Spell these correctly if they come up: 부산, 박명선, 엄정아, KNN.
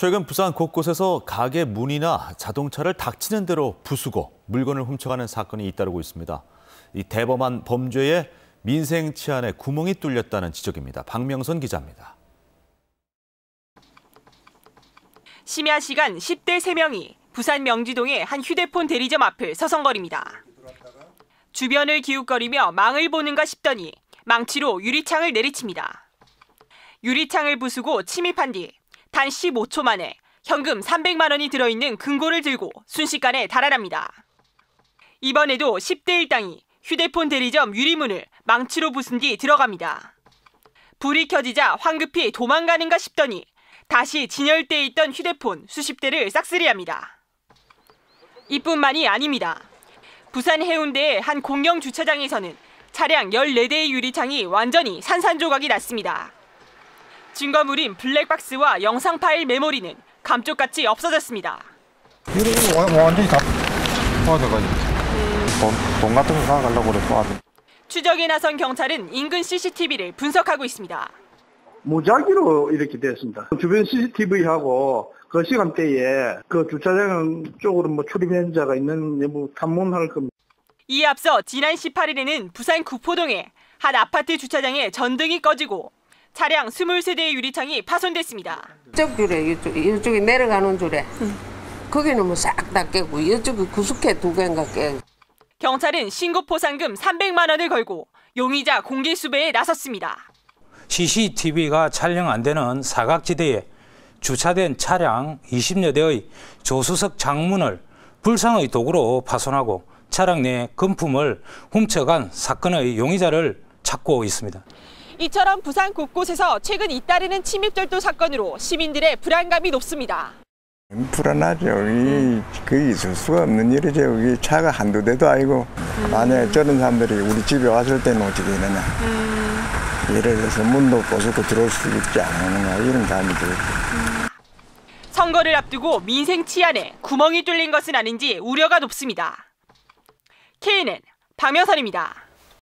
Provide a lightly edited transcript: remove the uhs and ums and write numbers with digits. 최근 부산 곳곳에서 가게 문이나 자동차를 닥치는 대로 부수고 물건을 훔쳐가는 사건이 잇따르고 있습니다. 이 대범한 범죄에 민생 치안에 구멍이 뚫렸다는 지적입니다. 박명선 기자입니다. 심야 시간 10대 3명이 부산 명지동의 한 휴대폰 대리점 앞을 서성거립니다. 주변을 기웃거리며 망을 보는가 싶더니 망치로 유리창을 내리칩니다. 유리창을 부수고 침입한 뒤 단 15초 만에 현금 300만 원이 들어있는 금고를 들고 순식간에 달아납니다. 이번에도 10대 일당이 휴대폰 대리점 유리문을 망치로 부순 뒤 들어갑니다. 불이 켜지자 황급히 도망가는가 싶더니 다시 진열대에 있던 휴대폰 수십 대를 싹쓸이합니다. 이뿐만이 아닙니다. 부산 해운대의 한 공영 주차장에서는 차량 14대의 유리창이 완전히 산산조각이 났습니다. 증거물인 블랙박스와 영상 파일 메모리는 감쪽같이 없어졌습니다. 완전히 다 빠져가지고 돈 같은 거 사가려고 그랬어. 추적에 나선 경찰은 인근 CCTV를 분석하고 있습니다. 무작위로 이렇게 됐습니다. 주변 CCTV하고 그 시간대에 그 주차장 쪽으로 출입한 자가 있는 여부 탐문할 겁니다. 이에 앞서 지난 18일에는 부산 구포동의 한 아파트 주차장에 전등이 꺼지고 차량 23대의 유리창이 파손됐습니다. 이쪽 줄에 이쪽이 내려가는 줄에 거기는 싹 다 깨고 이쪽이 구석에 2개인가 깨. 경찰은 신고 포상금 300만 원을 걸고 용의자 공개 수배에 나섰습니다. CCTV가 촬영 안 되는 사각지대에 주차된 차량 20여 대의 조수석 창문을 불상의 도구로 파손하고 차량 내 금품을 훔쳐간 사건의 용의자를 찾고 있습니다. 이처럼 부산 곳곳에서 최근 잇따르는 침입절도 사건으로 시민들의 불안감이 높습니다. 불안하죠. 그게 있을 수가 없는 일이죠. 여기 차가 한두 대도 아니고 만약에 저런 사람들이 우리 집에 왔을 때는 어떻게 되느냐. 예를 들어서 문도 부수고 들어올 수 있지 않느냐 이런 감이 들죠. 선거를 앞두고 민생 치안에 구멍이 뚫린 것은 아닌지 우려가 높습니다. KNN 박명선입니다.